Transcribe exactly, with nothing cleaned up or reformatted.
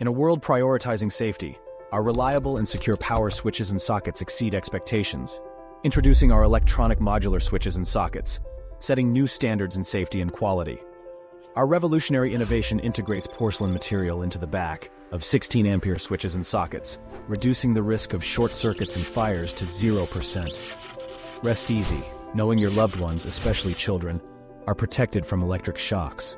In a world prioritizing safety, our reliable and secure power switches and sockets exceed expectations, introducing our electronic modular switches and sockets, setting new standards in safety and quality. Our revolutionary innovation integrates porcelain material into the back of sixteen ampere switches and sockets, reducing the risk of short circuits and fires to zero percent. Rest easy, knowing your loved ones, especially children, are protected from electric shocks.